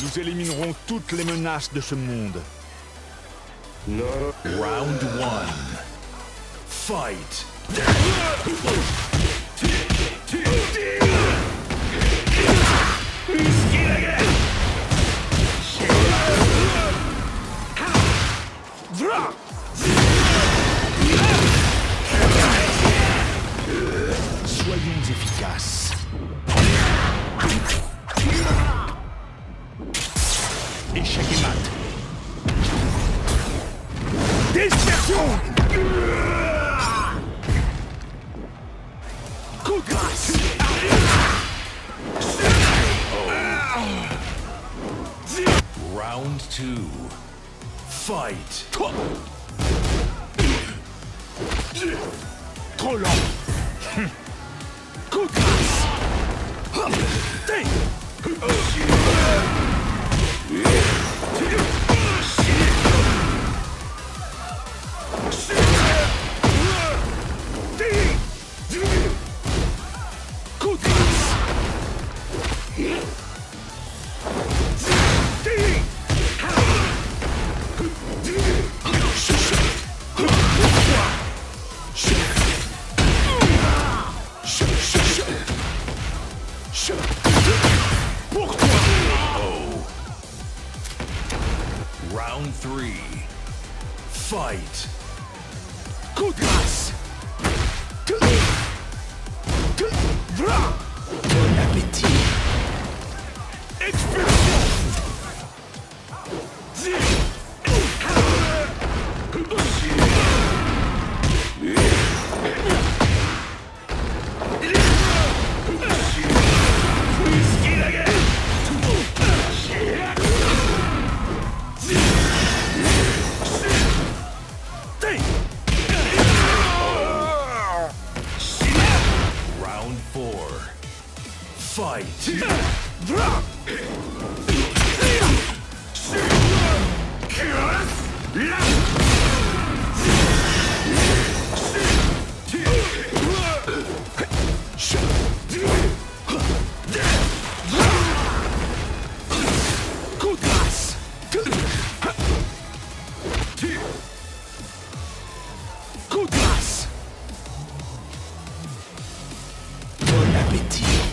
Nous éliminerons toutes les menaces de ce monde. No. Round 1. Fight. Drop. Soyons efficaces. Échec et mat. Dispersion. Coup de grâce. Round 2. Fight. Trop lent. Coup de grâce. Round 3. Fight. Coup de grâce. Bon appétit.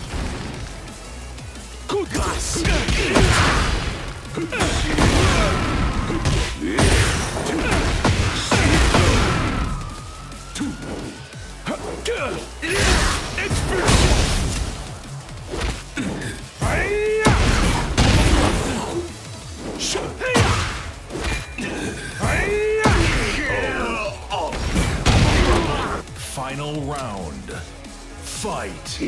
Fight! Drop! Final round. Fight.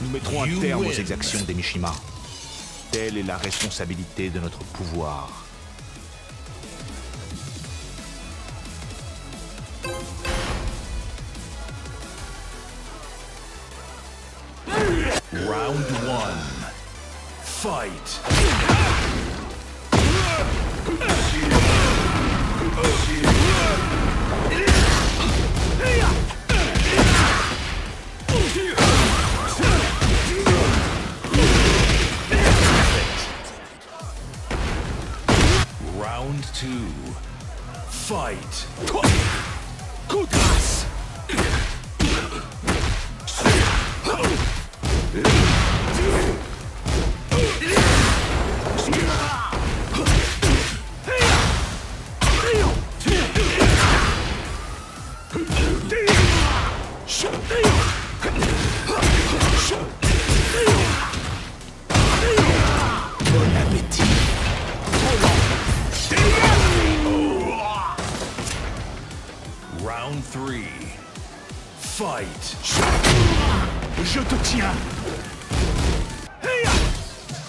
Nous mettrons un terme aux exactions des Mishima. Telle est la responsabilité de notre pouvoir. Round 1. Fight. Round 2. Fight. Good ass. fight. Je te tiens. Pour toi.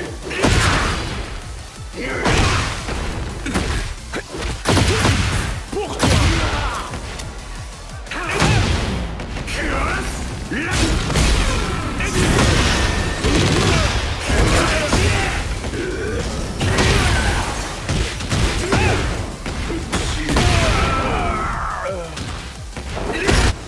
Round 4.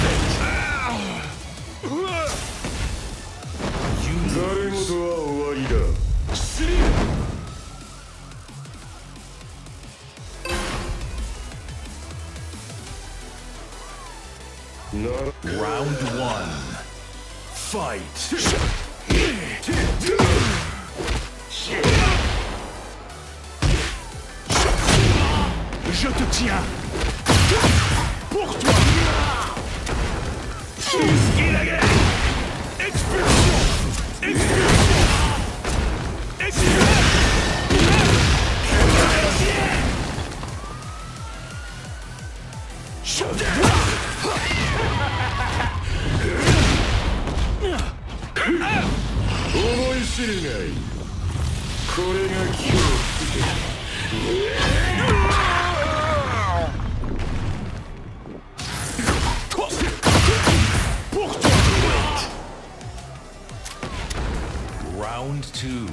Fight. Round 1. Fight. Je te tiens. Pour toi. Jusqu'à la guerre. Expulsion. Expulsion. Expulsion. Expulsion. Round 2.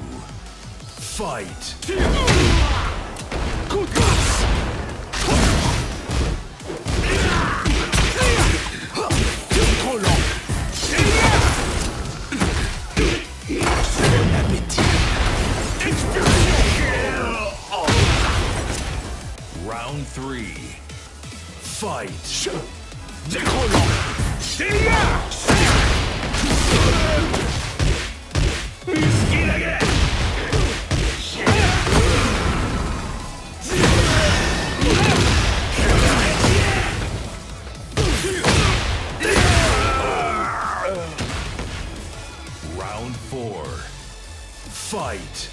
Fight. Good luck. Round 3. Fight. Round 4. Fight.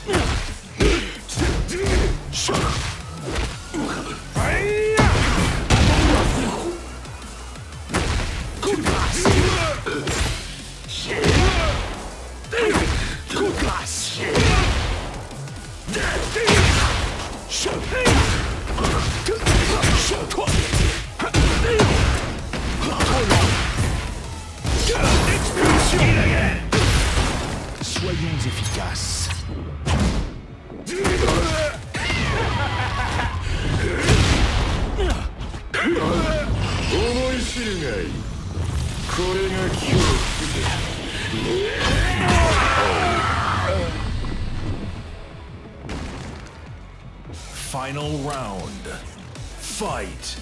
Soyons efficaces. Final round. Fight.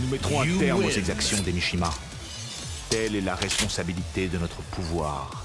Nous mettrons un terme aux exactions des Mishima. Telle est la responsabilité de notre pouvoir.